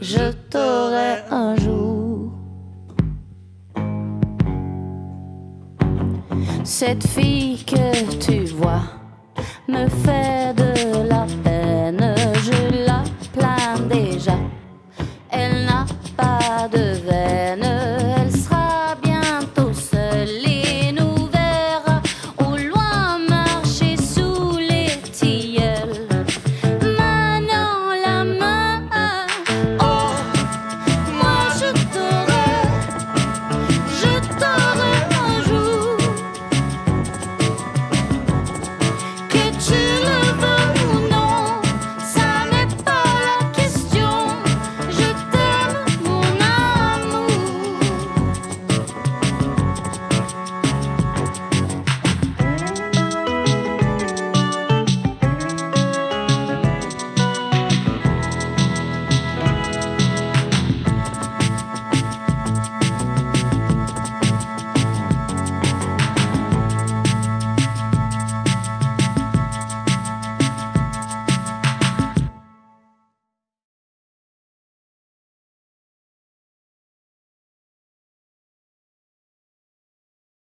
Je t'aurai un jour. Cette fille que tu vois me fait de la